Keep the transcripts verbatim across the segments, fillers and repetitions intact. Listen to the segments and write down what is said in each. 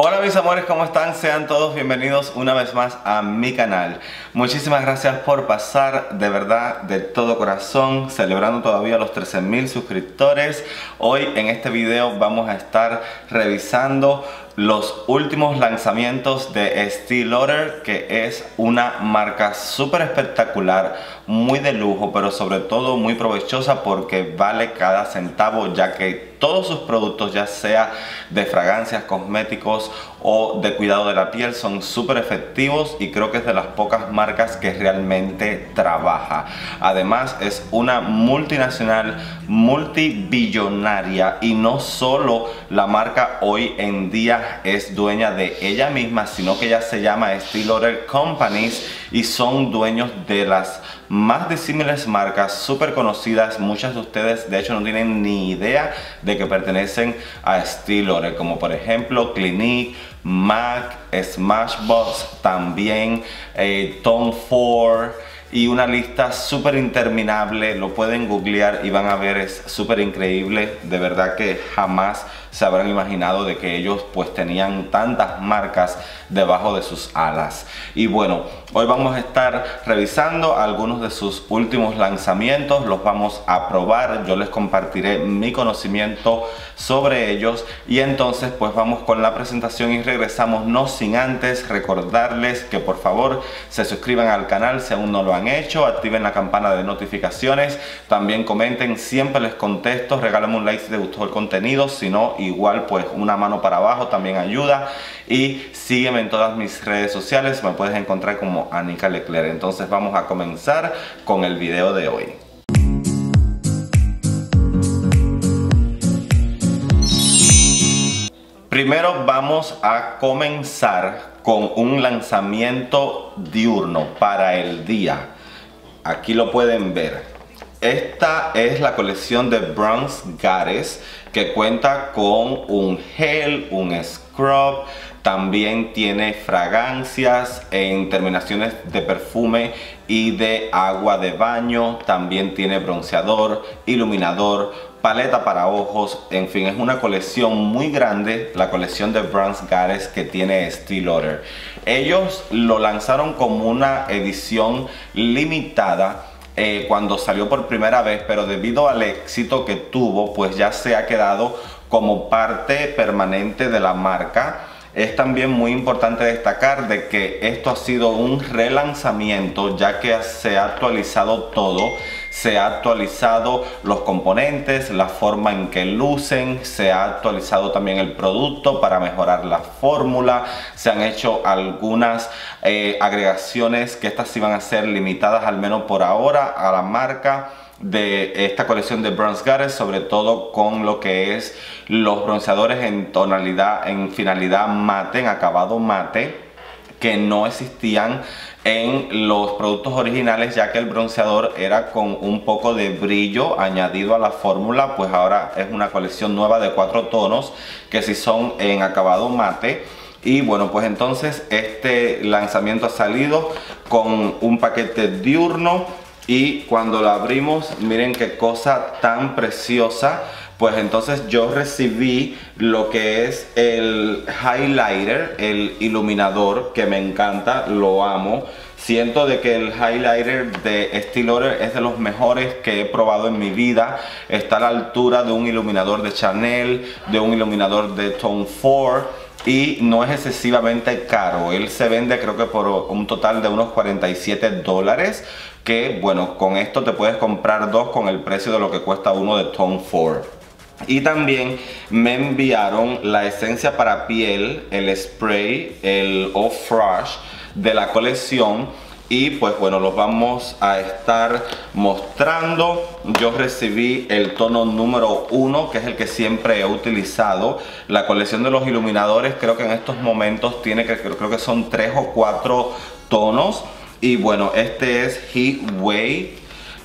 Hola mis amores, ¿cómo están? Sean todos bienvenidos una vez más a mi canal. Muchísimas gracias por pasar, de verdad, de todo corazón, celebrando todavía los trece mil suscriptores. Hoy en este video vamos a estar revisando los últimos lanzamientos de Estée Lauder, que es una marca súper espectacular, muy de lujo, pero sobre todo muy provechosa porque vale cada centavo, ya que todos sus productos, ya sea de fragancias, cosméticos o de cuidado de la piel, son súper efectivos y creo que es de las pocas marcas que realmente trabaja. Además es una multinacional, multibillonaria, y no solo la marca hoy en día es dueña de ella misma, sino que ella se llama Estée Lauder Companies y son dueños de las más disímiles marcas súper conocidas. Muchas de ustedes de hecho no tienen ni idea de que pertenecen a Estée Lauder, como por ejemplo Clinique, Mac, Smashbox, también eh, Tom Ford, y una lista súper interminable. Lo pueden googlear y van a ver, es súper increíble. De verdad que jamás se habrán imaginado de que ellos pues tenían tantas marcas debajo de sus alas. Y bueno, hoy vamos a estar revisando algunos de sus últimos lanzamientos, los vamos a probar, yo les compartiré mi conocimiento sobre ellos y entonces pues vamos con la presentación y regresamos, no sin antes recordarles que por favor se suscriban al canal si aún no lo han hecho, activen la campana de notificaciones, también comenten, siempre les contesto, regálame un like si te gustó el contenido, si no igual pues una mano para abajo también ayuda, y sígueme en todas mis redes sociales, me puedes encontrar como Anika Leclerc. Entonces vamos a comenzar con el video de hoy. Primero vamos a comenzar con un lanzamiento diurno para el día. Aquí lo pueden ver. Esta es la colección de Bronze Goddess, que cuenta con un gel, un scrub, también tiene fragancias en terminaciones de perfume y de agua de baño, también tiene bronceador, iluminador, paleta para ojos, en fin, es una colección muy grande, la colección de Bronze Goddess que tiene Estée Lauder. Ellos lo lanzaron como una edición limitada Eh, cuando salió por primera vez, pero debido al éxito que tuvo, pues ya se ha quedado como parte permanente de la marca. Es también muy importante destacar de que esto ha sido un relanzamiento, ya que se ha actualizado todo. Se ha actualizado los componentes, la forma en que lucen, se ha actualizado también el producto para mejorar la fórmula, se han hecho algunas eh, agregaciones, que estas sí van a ser limitadas al menos por ahora a la marca de esta colección de Bronze Goddess, sobre todo con lo que es los bronceadores en tonalidad, en finalidad mate, en acabado mate, que no existían en los productos originales, ya que el bronceador era con un poco de brillo añadido a la fórmula. Pues ahora es una colección nueva de cuatro tonos que sí son en acabado mate. Y bueno, pues entonces este lanzamiento ha salido con un paquete diurno y cuando lo abrimos, miren qué cosa tan preciosa. Pues entonces yo recibí lo que es el highlighter, el iluminador, que me encanta, lo amo. Siento de que el highlighter de Estée Lauder es de los mejores que he probado en mi vida. Está a la altura de un iluminador de Chanel, de un iluminador de Tom Ford, y no es excesivamente caro. Él se vende creo que por un total de unos cuarenta y siete dólares, que bueno, con esto te puedes comprar dos con el precio de lo que cuesta uno de Tom Ford. Y también me enviaron la esencia para piel, el spray, el off brush de la colección, y pues bueno, los vamos a estar mostrando. Yo recibí el tono número uno, que es el que siempre he utilizado. La colección de los iluminadores creo que en estos momentos tiene que, creo que son tres o cuatro tonos, y bueno, este es Heat Wave.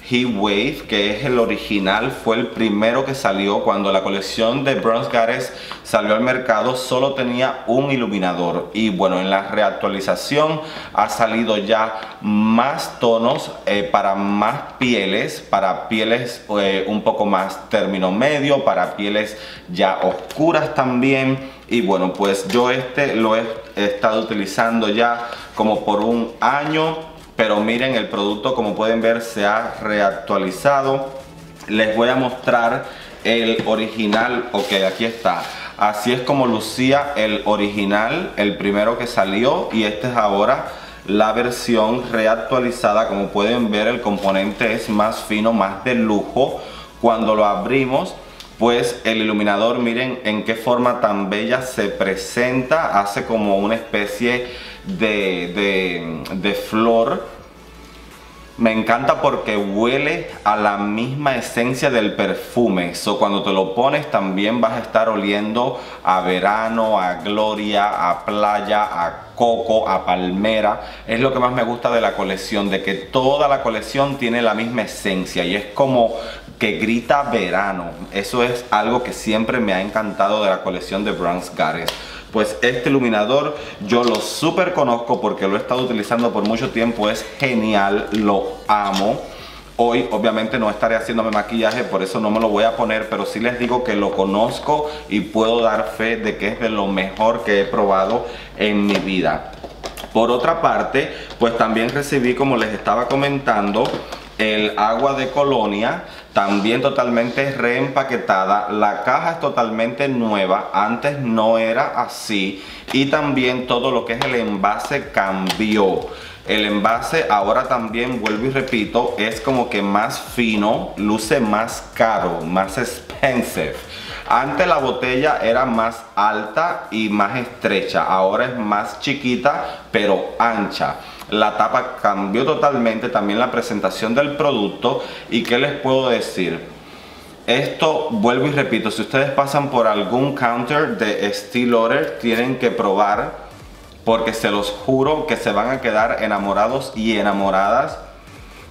Heat Wave, que es el original, fue el primero que salió. Cuando la colección de Bronze Goddess salió al mercado, solo tenía un iluminador, y bueno, en la reactualización ha salido ya más tonos eh, para más pieles, para pieles eh, un poco más término medio, para pieles ya oscuras también. Y bueno, pues yo este lo he, he estado utilizando ya como por un año, pero miren, el producto, como pueden ver, se ha reactualizado. Les voy a mostrar el original. Ok, aquí está. Así es como lucía el original, el primero que salió, y este es ahora la versión reactualizada. Como pueden ver, el componente es más fino, más de lujo. Cuando lo abrimos, pues el iluminador, miren en qué forma tan bella se presenta. Hace como una especie de, de, de flor. Me encanta porque huele a la misma esencia del perfume. So, cuando te lo pones también vas a estar oliendo a verano, a gloria, a playa, a coco, a palmera. Es lo que más me gusta de la colección, de que toda la colección tiene la misma esencia y es como que grita verano. Eso es algo que siempre me ha encantado de la colección de Bronze Goddess. Pues este iluminador yo lo súper conozco porque lo he estado utilizando por mucho tiempo. Es genial, lo amo. Hoy obviamente no estaré haciéndome maquillaje, por eso no me lo voy a poner, pero sí les digo que lo conozco y puedo dar fe de que es de lo mejor que he probado en mi vida. Por otra parte, pues también recibí, como les estaba comentando, el agua de colonia, también totalmente reempaquetada. La caja es totalmente nueva, antes no era así. Y también todo lo que es el envase cambió. El envase ahora también, vuelvo y repito, es como que más fino, luce más caro, más expensive. Antes la botella era más alta y más estrecha, ahora es más chiquita pero ancha. La tapa cambió totalmente, también la presentación del producto. Y qué les puedo decir, esto, vuelvo y repito, si ustedes pasan por algún counter de Estée Lauder, tienen que probar, porque se los juro que se van a quedar enamorados y enamoradas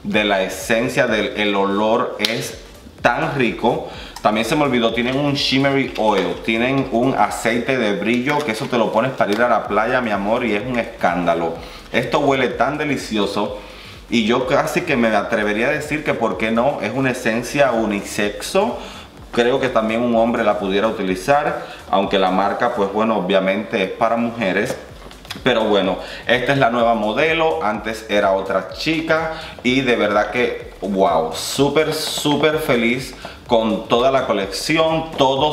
de la esencia del el olor. Es tan rico. También se me olvidó, tienen un shimmery oil, tienen un aceite de brillo, que eso te lo pones para ir a la playa, mi amor, y es un escándalo. Esto huele tan delicioso y yo casi que me atrevería a decir que por qué no, es una esencia unisexo. Creo que también un hombre la pudiera utilizar, aunque la marca, pues bueno, obviamente es para mujeres. Pero bueno, esta es la nueva modelo, antes era otra chica y de verdad que wow, súper súper feliz con toda la colección. Todo,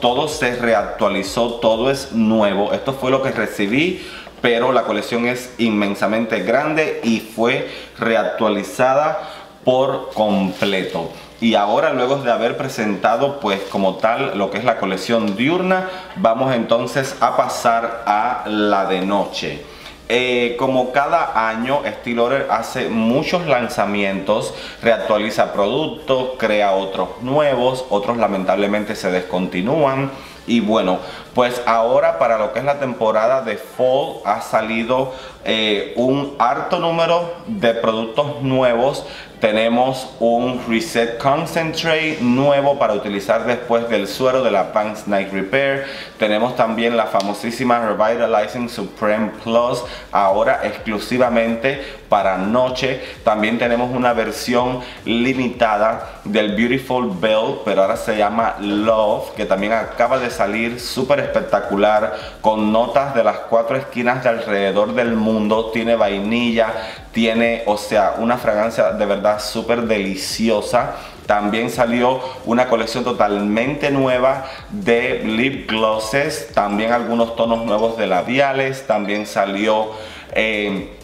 todo se reactualizó, todo es nuevo. Esto fue lo que recibí, pero la colección es inmensamente grande y fue reactualizada por completo. Y ahora, luego de haber presentado pues como tal lo que es la colección diurna, vamos entonces a pasar a la de noche. Eh, como cada año, Estée Lauder hace muchos lanzamientos, reactualiza productos, crea otros nuevos, otros lamentablemente se descontinúan. Y bueno, pues ahora para lo que es la temporada de fall ha salido eh, un harto número de productos nuevos. Tenemos un Reset Concentrate nuevo para utilizar después del suero de la Advanced Night Repair. Tenemos también la famosísima Revitalizing Supreme Plus, ahora exclusivamente para noche. También tenemos una versión limitada del Beautiful Belt, pero ahora se llama Love, que también acaba de salir, súper espectacular, con notas de las cuatro esquinas de alrededor del mundo. Tiene vainilla, tiene, o sea, una fragancia de verdad súper deliciosa. También salió una colección totalmente nueva de lip glosses, también algunos tonos nuevos de labiales. También salió eh,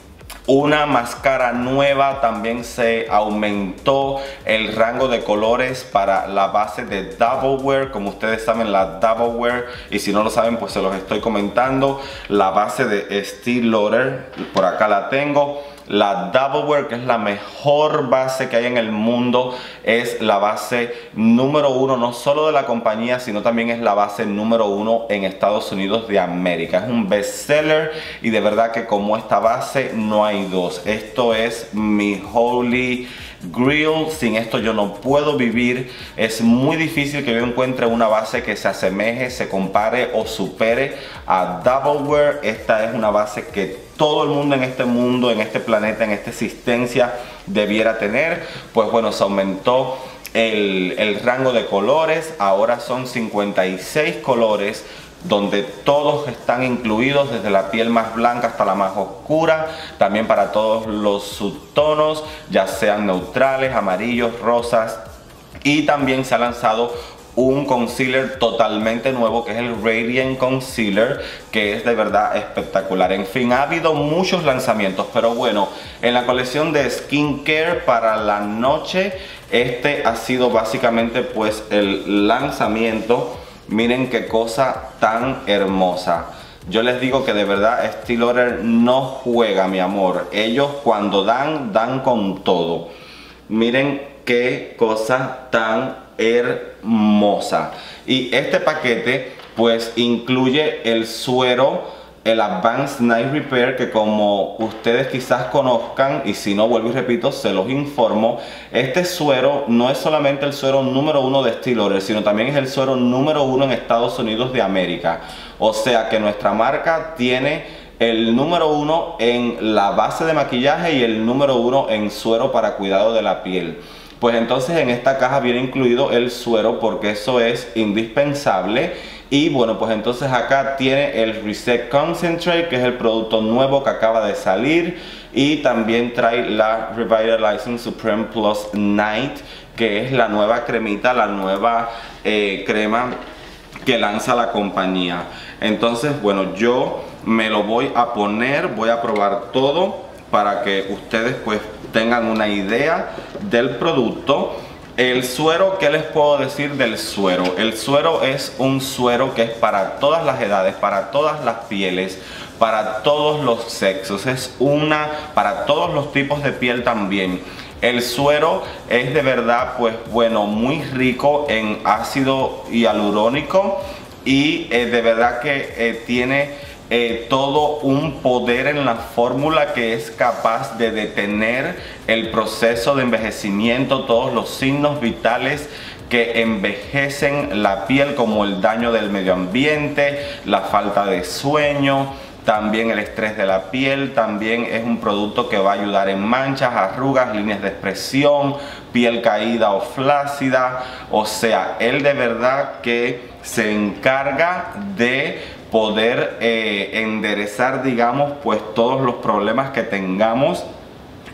una máscara nueva, también se aumentó el rango de colores para la base de Double Wear. Como ustedes saben, la Double Wear, y si no lo saben, pues se los estoy comentando, la base de Estée Lauder, por acá la tengo. La Double Wear, que es la mejor base que hay en el mundo, es la base número uno, no solo de la compañía, sino también es la base número uno en Estados Unidos de América. Es un bestseller y de verdad que como esta base no hay dos. Esto es mi holy grill, sin esto yo no puedo vivir. Es muy difícil que yo encuentre una base que se asemeje, se compare o supere a Double Wear. Esta es una base que todo el mundo en este mundo, en este planeta, en esta existencia debiera tener. Pues bueno, se aumentó el, el rango de colores. Ahora son cincuenta y seis colores donde todos están incluidos, desde la piel más blanca hasta la más oscura, también para todos los subtonos, ya sean neutrales, amarillos, rosas. Y también se ha lanzado un concealer totalmente nuevo, que es el Radiant Concealer, que es de verdad espectacular. En fin, ha habido muchos lanzamientos, pero bueno, en la colección de skincare para la noche, este ha sido básicamente pues el lanzamiento. Miren qué cosa tan hermosa. Yo les digo que de verdad Estée Lauder no juega, mi amor. Ellos cuando dan, dan con todo. Miren qué cosa tan hermosa. Y este paquete pues incluye el suero, el Advanced Night Repair, que como ustedes quizás conozcan, y si no, vuelvo y repito, se los informo, este suero no es solamente el suero número uno de Estée Lauder, sino también es el suero número uno en Estados Unidos de América. O sea que nuestra marca tiene el número uno en la base de maquillaje y el número uno en suero para cuidado de la piel. Pues entonces en esta caja viene incluido el suero, porque eso es indispensable. Y bueno, pues entonces acá tiene el Reset Concentrate, que es el producto nuevo que acaba de salir. Y también trae la Revitalizing Supreme Plus Night, que es la nueva cremita, la nueva eh, crema que lanza la compañía. Entonces, bueno, yo me lo voy a poner, voy a probar todo para que ustedes pues tengan una idea del producto. El suero, ¿qué les puedo decir del suero? El suero es un suero que es para todas las edades, para todas las pieles, para todos los sexos. Es una para todos los tipos de piel también. El suero es de verdad pues bueno, muy rico en ácido hialurónico y eh, de verdad que eh, tiene Eh, todo un poder en la fórmula, que es capaz de detener el proceso de envejecimiento, todos los signos vitales que envejecen la piel, como el daño del medio ambiente, la falta de sueño, también el estrés de la piel. También es un producto que va a ayudar en manchas, arrugas, líneas de expresión, piel caída o flácida. O sea, él de verdad que se encarga de poder eh, enderezar, digamos, pues todos los problemas que tengamos.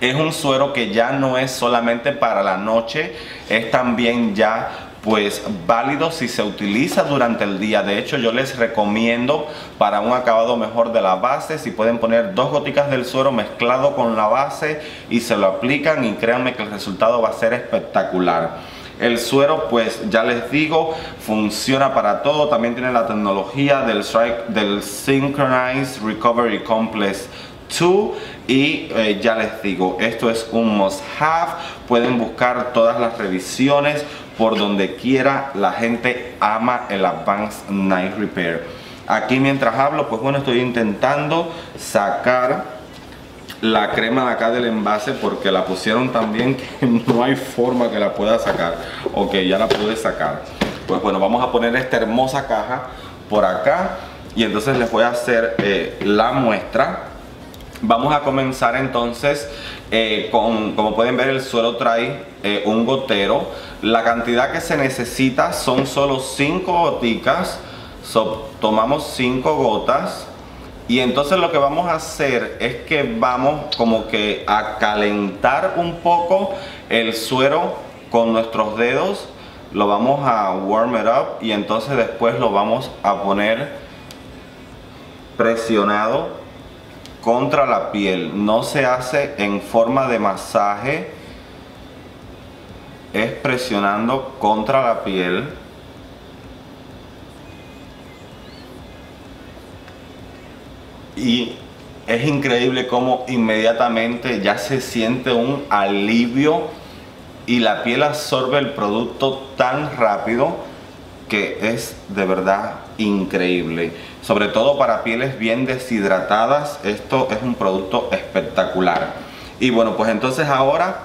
Es un suero que ya no es solamente para la noche, es también ya pues válido si se utiliza durante el día. De hecho, yo les recomiendo, para un acabado mejor de la base, si pueden poner dos goticas del suero mezclado con la base y se lo aplican, y créanme que el resultado va a ser espectacular. El suero, pues ya les digo, funciona para todo. También tiene la tecnología del, del synchronized recovery complex dos. Y eh, ya les digo, esto es un must have. Pueden buscar todas las revisiones por donde quiera. La gente ama el Advanced Night Repair. Aquí mientras hablo, pues bueno, estoy intentando sacar la crema de acá del envase, porque la pusieron también que no hay forma que la pueda sacar. Ok, ya la pude sacar. Pues bueno, vamos a poner esta hermosa caja por acá y entonces les voy a hacer eh, la muestra. Vamos a comenzar entonces eh, con, como pueden ver, el suero trae eh, un gotero. La cantidad que se necesita son solo cinco goticas. So, tomamos cinco gotas. Y entonces lo que vamos a hacer es que vamos como que a calentar un poco el suero con nuestros dedos. Lo vamos a warm it up y entonces después lo vamos a poner presionado contra la piel. No se hace en forma de masaje, es presionando contra la piel. Y es increíble cómo inmediatamente ya se siente un alivio y la piel absorbe el producto tan rápido que es de verdad increíble. Sobre todo para pieles bien deshidratadas, esto es un producto espectacular. Y bueno, pues entonces ahora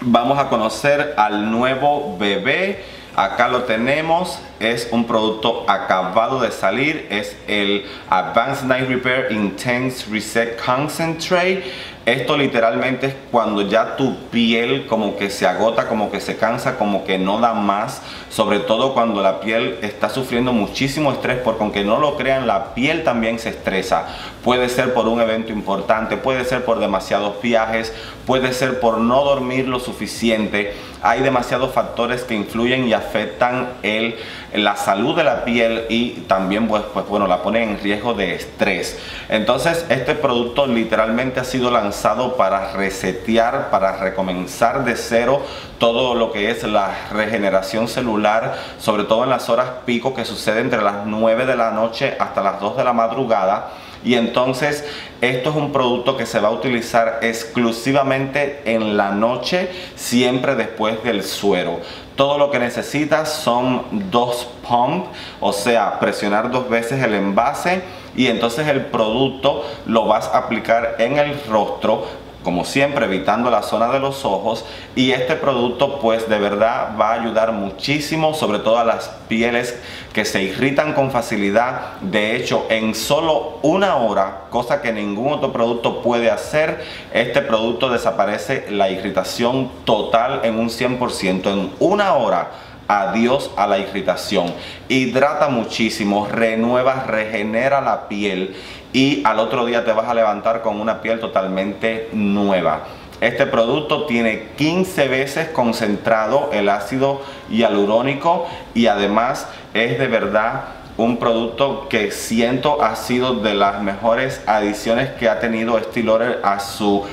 vamos a conocer al nuevo bebé. Acá lo tenemos, es un producto acabado de salir, es el Advanced Night Repair Intense Reset Concentrate. Esto literalmente es cuando ya tu piel como que se agota, como que se cansa, como que no da más. Sobre todo cuando la piel está sufriendo muchísimo estrés, porque aunque no lo crean, la piel también se estresa. Puede ser por un evento importante, puede ser por demasiados viajes, puede ser por no dormir lo suficiente. Hay demasiados factores que influyen y afectan el, la salud de la piel y también pues, pues bueno, la ponen en riesgo de estrés. Entonces este producto literalmente ha sido lanzado para resetear, para recomenzar de cero todo lo que es la regeneración celular, sobre todo en las horas pico que sucede entre las nueve de la noche hasta las dos de la madrugada. Y entonces esto es un producto que se va a utilizar exclusivamente en la noche, siempre después del suero. Todo lo que necesitas son dos pumps, o sea, presionar dos veces el envase, y entonces el producto lo vas a aplicar en el rostro, como siempre evitando la zona de los ojos. Y este producto pues de verdad va a ayudar muchísimo, sobre todo a las pieles que se irritan con facilidad. De hecho, en solo una hora, cosa que ningún otro producto puede hacer, este producto desaparece la irritación total en un cien por ciento. En una hora, adiós a la irritación. Hidrata muchísimo, renueva, regenera la piel, y al otro día te vas a levantar con una piel totalmente nueva. Este producto tiene quince veces concentrado el ácido hialurónico, y además es de verdad un producto que siento ha sido de las mejores adiciones que ha tenido Estée Lauder a su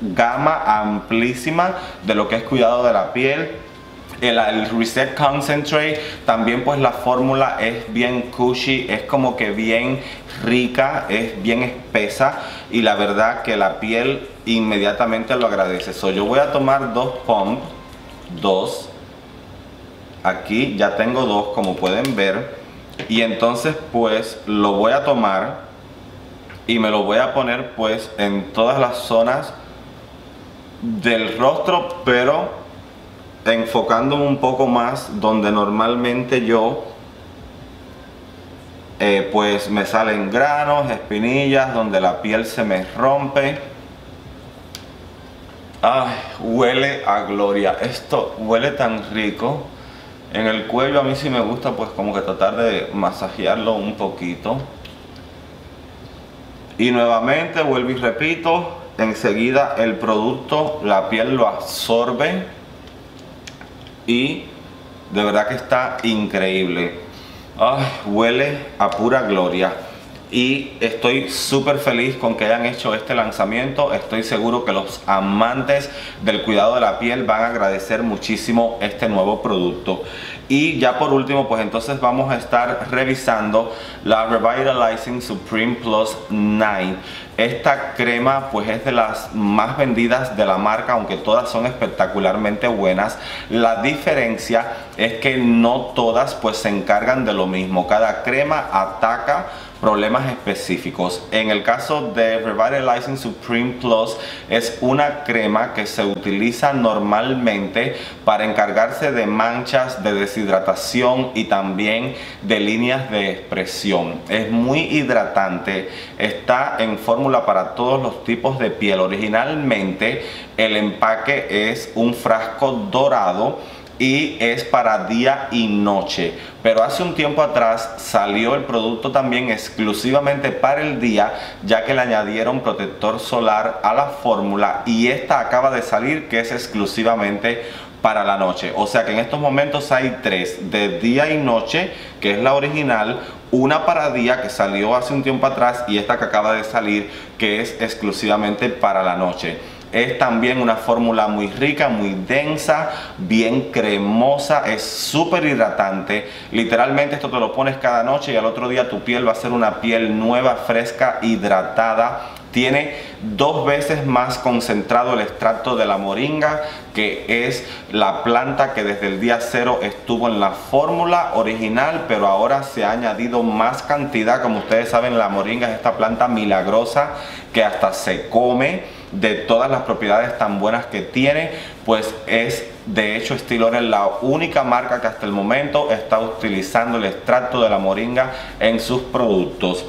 gama amplísima de lo que es cuidado de la piel. El, el Reset Concentrate también, pues la fórmula es bien cushy, es como que bien rica, es bien espesa, y la verdad que la piel inmediatamente lo agradece. So, yo voy a tomar dos pumps, dos, aquí ya tengo dos como pueden ver, y entonces pues lo voy a tomar y me lo voy a poner pues en todas las zonas del rostro, pero enfocándome un poco más donde normalmente yo eh, pues me salen granos, espinillas, donde la piel se me rompe. Ay, huele a gloria, esto huele tan rico. En el cuello a mí sí me gusta pues como que tratar de masajearlo un poquito. Y nuevamente vuelvo y repito, enseguida el producto, la piel lo absorbe. Y de verdad que está increíble. Ay, huele a pura gloria. Y estoy súper feliz con que hayan hecho este lanzamiento. Estoy seguro que los amantes del cuidado de la piel van a agradecer muchísimo este nuevo producto. Y ya por último, pues entonces vamos a estar revisando la Revitalizing Supreme Plus Night. Esta crema pues es de las más vendidas de la marca, aunque todas son espectacularmente buenas. La diferencia es que no todas pues se encargan de lo mismo. Cada crema ataca problemas específicos. En el caso de Revitalizing Supreme Plus, es una crema que se utiliza normalmente para encargarse de manchas, de deshidratación y también de líneas de expresión. Es muy hidratante, está en fórmula para todos los tipos de piel. Originalmente el empaque es un frasco dorado y es para día y noche, pero hace un tiempo atrás salió el producto también exclusivamente para el día, ya que le añadieron protector solar a la fórmula, y esta acaba de salir que es exclusivamente para la noche. O sea que en estos momentos hay tres, de día y noche, que es la original, una para día que salió hace un tiempo atrás, y esta que acaba de salir que es exclusivamente para la noche. Es también una fórmula muy rica, muy densa, bien cremosa, es súper hidratante. Literalmente esto te lo pones cada noche y al otro día tu piel va a ser una piel nueva, fresca, hidratada. Tiene dos veces más concentrado el extracto de la moringa, que es la planta que desde el día cero estuvo en la fórmula original, pero ahora se ha añadido más cantidad. Como ustedes saben, la moringa es esta planta milagrosa que hasta se come. De todas las propiedades tan buenas que tiene, pues es de hecho Estée Lauder la única marca que hasta el momento está utilizando el extracto de la moringa en sus productos.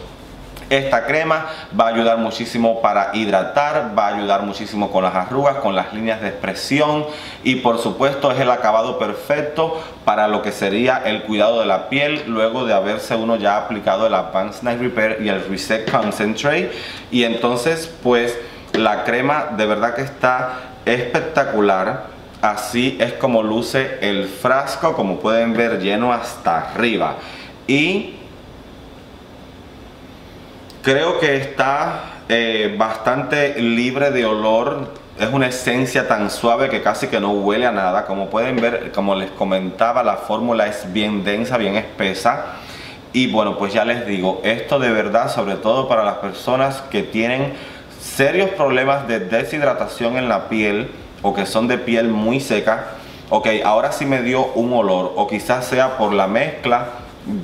Esta crema va a ayudar muchísimo para hidratar, va a ayudar muchísimo con las arrugas, con las líneas de expresión y por supuesto es el acabado perfecto para lo que sería el cuidado de la piel luego de haberse uno ya aplicado el Advanced Night Repair y el Reset Concentrate. Y entonces pues la crema de verdad que está espectacular. Así es como luce el frasco, como pueden ver, lleno hasta arriba. Y creo que está eh, bastante libre de olor. Es una esencia tan suave que casi que no huele a nada. Como pueden ver, como les comentaba, la fórmula es bien densa, bien espesa. Y bueno, pues ya les digo, esto de verdad, sobre todo para las personas que tienen serios problemas de deshidratación en la piel, o que son de piel muy seca. Ok, ahora sí me dio un olor, o quizás sea por la mezcla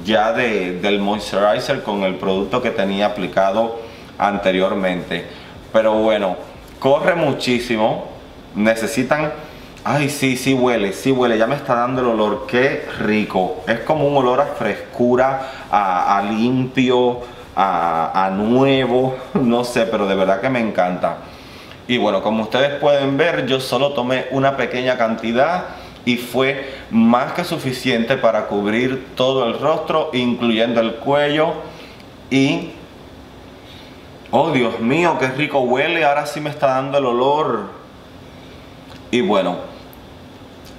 ya de, del moisturizer con el producto que tenía aplicado anteriormente. Pero bueno, corre muchísimo. Necesitan... Ay, sí, sí huele, sí huele. Ya me está dando el olor. Qué rico. Es como un olor a frescura, a, a limpio, a, a nuevo. No sé, pero de verdad que me encanta. Y bueno, como ustedes pueden ver, yo solo tomé una pequeña cantidad y fue más que suficiente para cubrir todo el rostro, incluyendo el cuello. Y, oh Dios mío, qué rico huele, ahora sí me está dando el olor. Y bueno,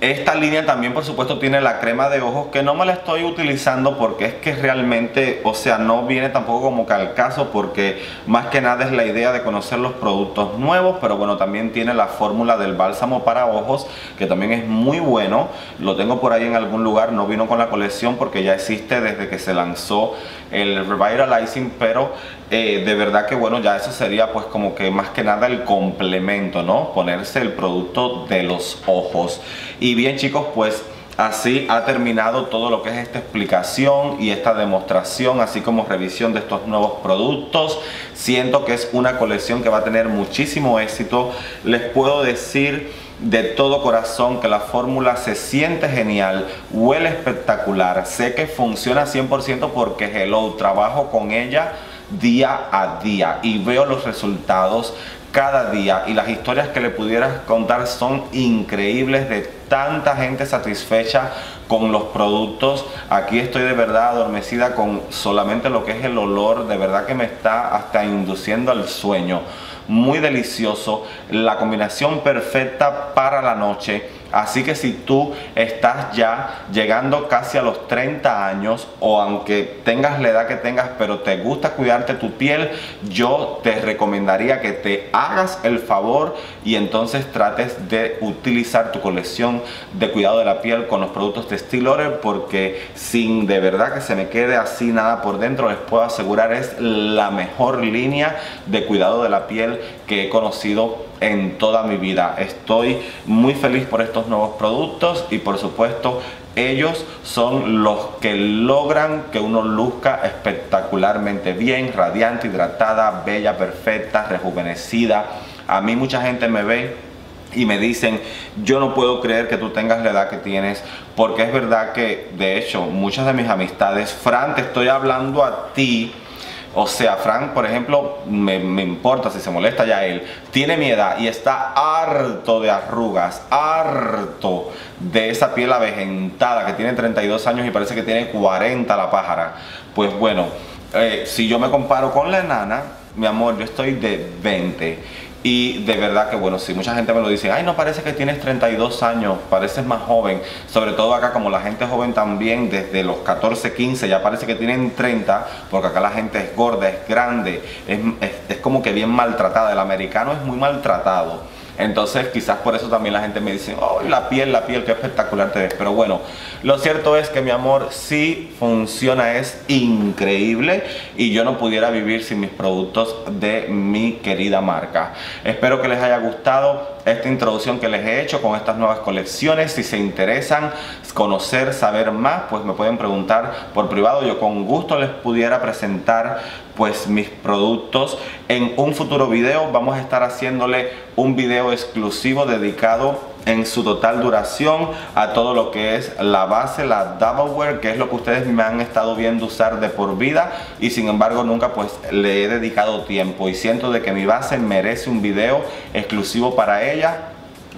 esta línea también por supuesto tiene la crema de ojos, que no me la estoy utilizando porque es que realmente, o sea, no viene tampoco como que al caso, porque más que nada es la idea de conocer los productos nuevos. Pero bueno, también tiene la fórmula del bálsamo para ojos, que también es muy bueno. Lo tengo por ahí en algún lugar, no vino con la colección porque ya existe desde que se lanzó el Revitalizing, pero eh, de verdad que bueno, ya eso sería pues como que más que nada el complemento, ¿no? Ponerse el producto de los ojos. Y bien chicos, pues así ha terminado todo lo que es esta explicación y esta demostración, así como revisión de estos nuevos productos. Siento que es una colección que va a tener muchísimo éxito. Les puedo decir de todo corazón que la fórmula se siente genial, huele espectacular, sé que funciona cien por ciento porque hello, trabajo con ella día a día y veo los resultados cada día, y las historias que le pudieras contar son increíbles de tanta gente satisfecha con los productos. Aquí estoy de verdad adormecida con solamente lo que es el olor, de verdad que me está hasta induciendo al sueño. Muy delicioso, la combinación perfecta para la noche. Así que si tú estás ya llegando casi a los treinta años, o aunque tengas la edad que tengas pero te gusta cuidarte tu piel, yo te recomendaría que te hagas el favor y entonces trates de utilizar tu colección de cuidado de la piel con los productos de Estée Lauder, porque sin de verdad que se me quede así nada por dentro, les puedo asegurar es la mejor línea de cuidado de la piel que he conocido en toda mi vida. Estoy muy feliz por estos nuevos productos y por supuesto ellos son los que logran que uno luzca espectacularmente bien, radiante, hidratada, bella, perfecta, rejuvenecida. A mí mucha gente me ve y me dicen, yo no puedo creer que tú tengas la edad que tienes, porque es verdad que de hecho muchas de mis amistades, Fran, te estoy hablando a ti. O sea, Frank, por ejemplo, me, me importa si se molesta ya él. Tiene mi edad y está harto de arrugas, harto de esa piel avejentada que tiene treinta y dos años y parece que tiene cuarenta la pájara. Pues bueno, eh, si yo me comparo con la enana, mi amor, yo estoy de veinte. Y de verdad que bueno, si mucha gente me lo dice, ay, no parece que tienes treinta y dos años, pareces más joven. Sobre todo acá, como la gente joven también, desde los catorce, quince, ya parece que tienen treinta, porque acá la gente es gorda, es grande, es, es, es como que bien maltratada. El americano es muy maltratado. Entonces quizás por eso también la gente me dice, oh, la piel, la piel, qué espectacular te ves. Pero bueno, lo cierto es que mi amor, sí funciona, es increíble. Y yo no pudiera vivir sin mis productos de mi querida marca. Espero que les haya gustado esta introducción que les he hecho con estas nuevas colecciones. Si se interesan conocer, saber más, pues me pueden preguntar por privado. Yo con gusto les pudiera presentar pues mis productos. En un futuro video vamos a estar haciéndole un video exclusivo dedicado en su total duración a todo lo que es la base, la Double Wear, que es lo que ustedes me han estado viendo usar de por vida, y sin embargo nunca pues le he dedicado tiempo, y siento de que mi base merece un video exclusivo para ella,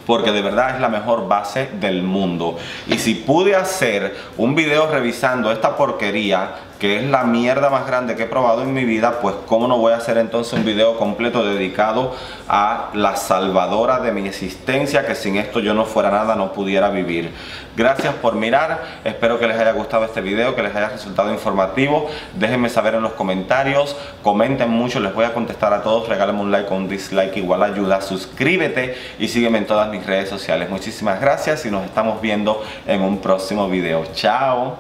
porque de verdad es la mejor base del mundo. Y si pude hacer un video revisando esta porquería, que es la mierda más grande que he probado en mi vida, pues cómo no voy a hacer entonces un video completo dedicado a la salvadora de mi existencia, que sin esto yo no fuera nada, no pudiera vivir. Gracias por mirar, espero que les haya gustado este video, que les haya resultado informativo. Déjenme saber en los comentarios, comenten mucho, les voy a contestar a todos. Regálenme un like o un dislike, igual ayuda. Suscríbete y sígueme en todas mis redes sociales. Muchísimas gracias y nos estamos viendo en un próximo video. Chao.